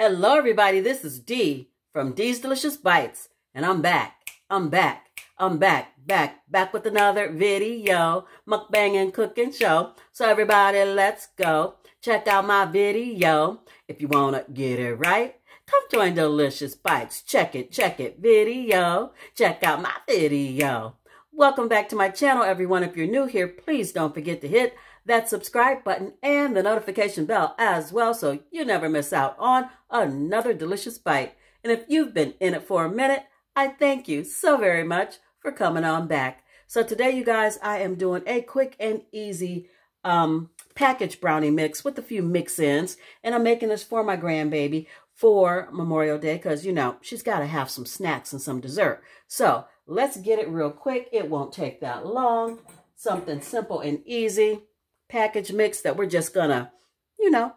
Hello everybody, this is Dee from Dee's Delicious Bites, and I'm back with another video, mukbang and cooking show. So everybody, let's go check out my video. If you wanna get it right, come join Delicious Bites. Check it, video. Check out my video. Welcome back to my channel, everyone. If you're new here, please don't forget to hit that subscribe button and the notification bell as well, so you never miss out on another delicious bite. And if you've been in it for a minute, I thank you so very much for coming on back. So today, you guys, I am doing a quick and easy package brownie mix with a few mix-ins, and I'm making this for my grandbaby for Memorial Day because, you know, she's got to have some snacks and some dessert. So let's get it real quick. It won't take that long. Something simple and easy package mix that we're just gonna, you know,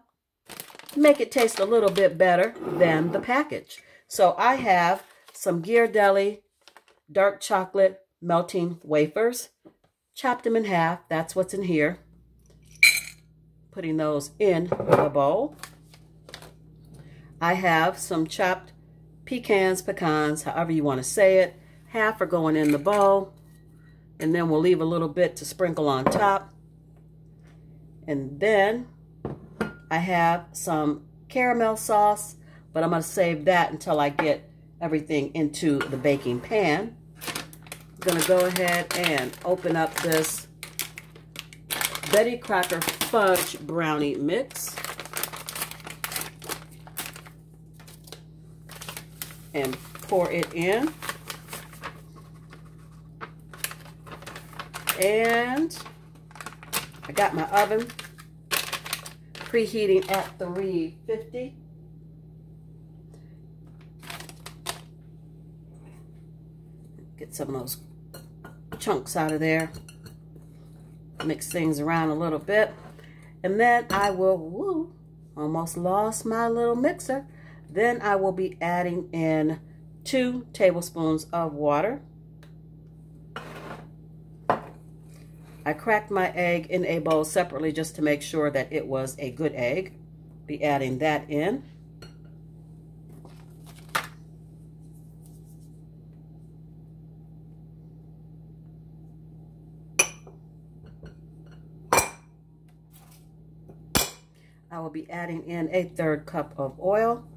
make it taste a little bit better than the package. So I have some Ghirardelli dark chocolate melting wafers. Chopped them in half. That's what's in here. Putting those in the bowl. I have some chopped pecans, however you want to say it. Half are going in the bowl. And then we'll leave a little bit to sprinkle on top. And then I have some caramel sauce, but I'm going to save that until I get everything into the baking pan. I'm going to go ahead and open up this Betty Crocker fudge brownie mix and pour it in. And I got my oven preheating at 350. Get some of those chunks out of there. Mix things around a little bit. And then I will, woo, almost lost my little mixer. Then I will be adding in 2 tablespoons of water. I cracked my egg in a bowl separately just to make sure that it was a good egg. Be adding that in. I will be adding in a 1/3 cup of oil.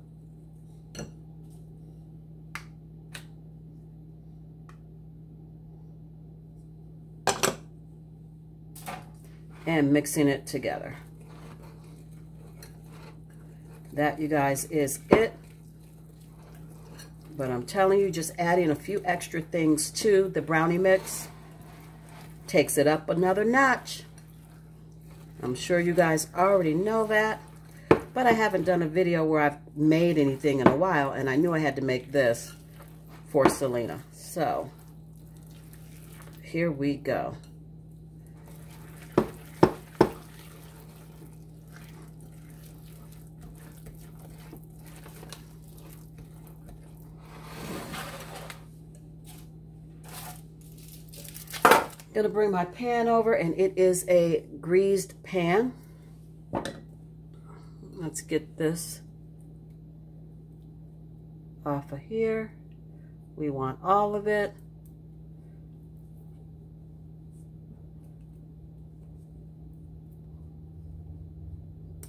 And mixing it together. That, you guys, is it. But I'm telling you, just adding a few extra things to the brownie mix takes it up another notch. I'm sure you guys already know that, but I haven't done a video where I've made anything in a while, and I knew I had to make this for Saleena. So here we go. Gonna bring my pan over, and it is a greased pan. Let's get this off of here. We want all of it.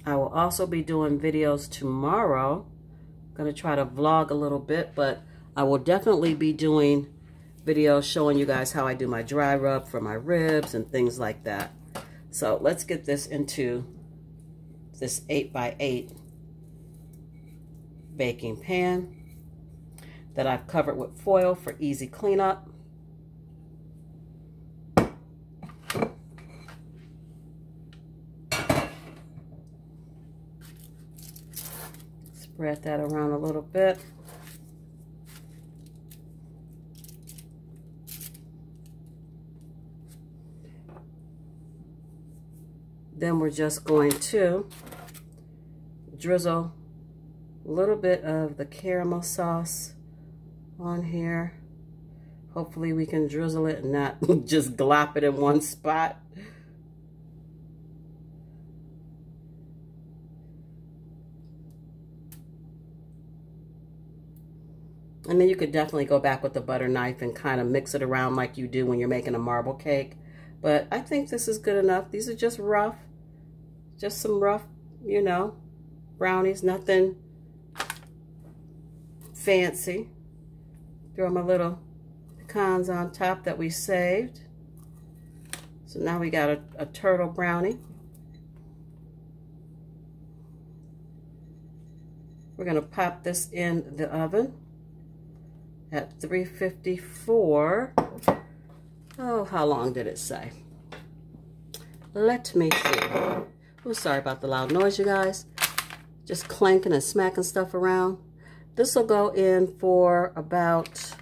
I will also be doing videos tomorrow. I'm gonna try to vlog a little bit, but I will definitely be doing video showing you guys how I do my dry rub for my ribs and things like that. So let's get this into this 8x8 baking pan that I've covered with foil for easy cleanup. Spread that around a little bit. Then we're just going to drizzle a little bit of the caramel sauce on here. Hopefully we can drizzle it and not just glop it in one spot. And then you could definitely go back with the butter knife and kind of mix it around like you do when you're making a marble cake. But I think this is good enough. These are just rough, just some rough, you know, brownies, nothing fancy. Throw my little pecans on top that we saved. So now we got a turtle brownie. We're going to pop this in the oven at 354. Oh, how long did it say? Let me see. Oh, sorry about the loud noise, you guys. Just clanking and smacking stuff around. This will go in for about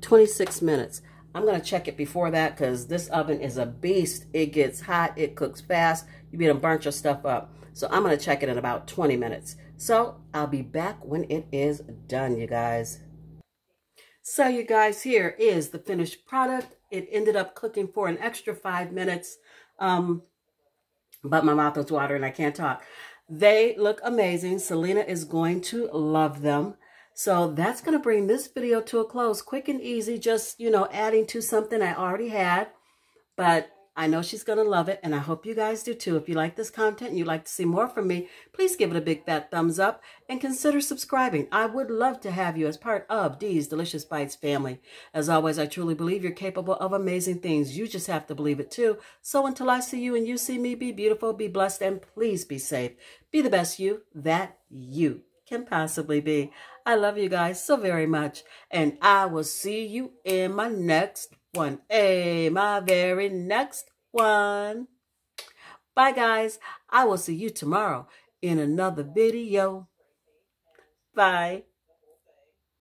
26 minutes. I'm going to check it before that because this oven is a beast. It gets hot. It cooks fast. You better burn your stuff up. So I'm going to check it in about 20 minutes. So I'll be back when it is done, you guys. So you guys, here is the finished product. It ended up cooking for an extra 5 minutes. But my mouth is watering. I can't talk. They look amazing. Saleena is going to love them. So that's going to bring this video to a close. Quick and easy, just, you know, adding to something I already had. But I know she's going to love it, and I hope you guys do too. If you like this content and you'd like to see more from me, please give it a big fat thumbs up and consider subscribing. I would love to have you as part of Dee's Delicious Bites family. As always, I truly believe you're capable of amazing things. You just have to believe it too. So until I see you and you see me, be beautiful, be blessed, and please be safe. Be the best you that you can possibly be. I love you guys so very much, and I will see you in my next video. My very next one. Bye, guys. I will see you tomorrow in another video. Bye.